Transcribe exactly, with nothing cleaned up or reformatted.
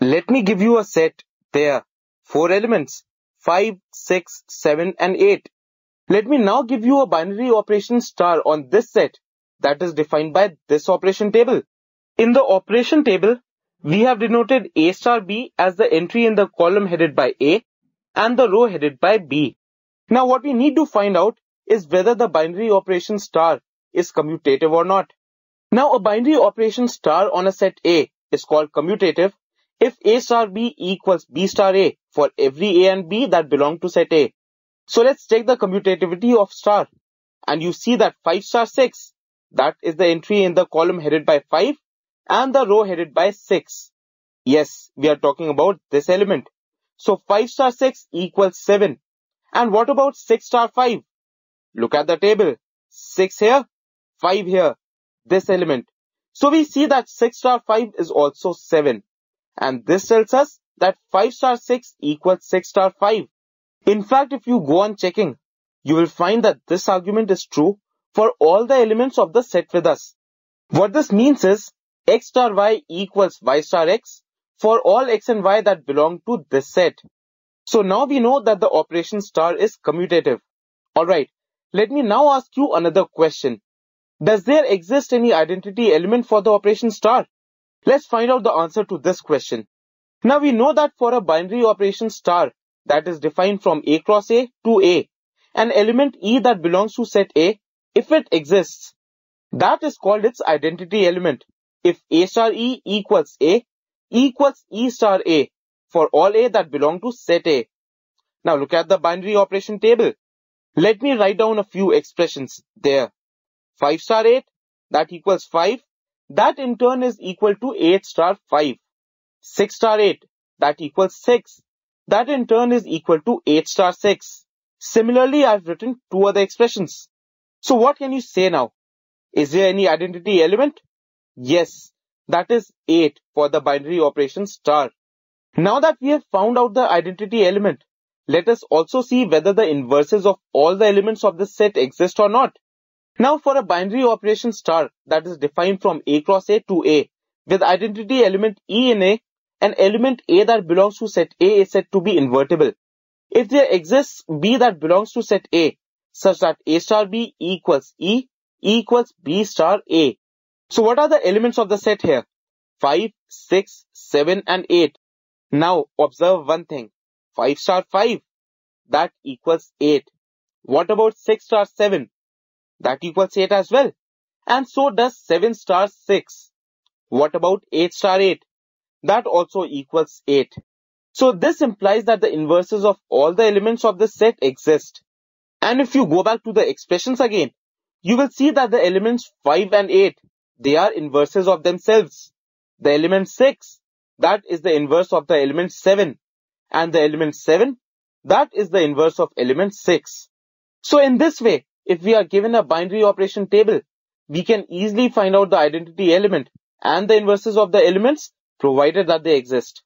Let me give you a set. There are four elements, five, six, seven and eight. Let me now give you a binary operation star on this set that is defined by this operation table. In the operation table, we have denoted A star B as the entry in the column headed by A and the row headed by B. Now what we need to find out is whether the binary operation star is commutative or not. Now a binary operation star on a set A is called commutative if A star B equals B star A for every A and B that belong to set A. So let's take the commutativity of star, and you see that five star six, that is the entry in the column headed by five and the row headed by six. Yes, we are talking about this element. So five star six equals seven. And what about six star five? Look at the table. six here, five here, this element. So we see that six star five is also seven. And this tells us that five star six equals six star five. In fact, if you go on checking, you will find that this argument is true for all the elements of the set with us. What this means is x star y equals y star x for all x and y that belong to this set. So now we know that the operation star is commutative. Alright, let me now ask you another question. Does there exist any identity element for the operation star? Let's find out the answer to this question. Now we know that for a binary operation star that is defined from A cross A to A, an element E that belongs to set A, if it exists, that is called its identity element. If A star E equals A, equals E star A for all A that belong to set A. Now look at the binary operation table. Let me write down a few expressions there. five star eight, that equals five. That in turn is equal to eight star five. six star eight, that equals six. That in turn is equal to eight star six. Similarly, I've written two other expressions. So what can you say now? Is there any identity element? Yes, that is eight for the binary operation star. Now that we have found out the identity element, let us also see whether the inverses of all the elements of this set exist or not. Now for a binary operation star that is defined from A cross A to A with identity element E in A, an element A that belongs to set A is said to be invertible if there exists B that belongs to set A such that A star B equals E equals B star A. So what are the elements of the set here? five, six, seven and eight. Now observe one thing. five star five, that equals eight. What about six star seven? That equals eight as well. And so does seven star six. What about eight star eight? That also equals eight. So this implies that the inverses of all the elements of the set exist. And if you go back to the expressions again, you will see that the elements five and eight, they are inverses of themselves. The element six, that is the inverse of the element seven. And the element seven, that is the inverse of element six. So in this way, if we are given a binary operation table, we can easily find out the identity element and the inverses of the elements provided that they exist.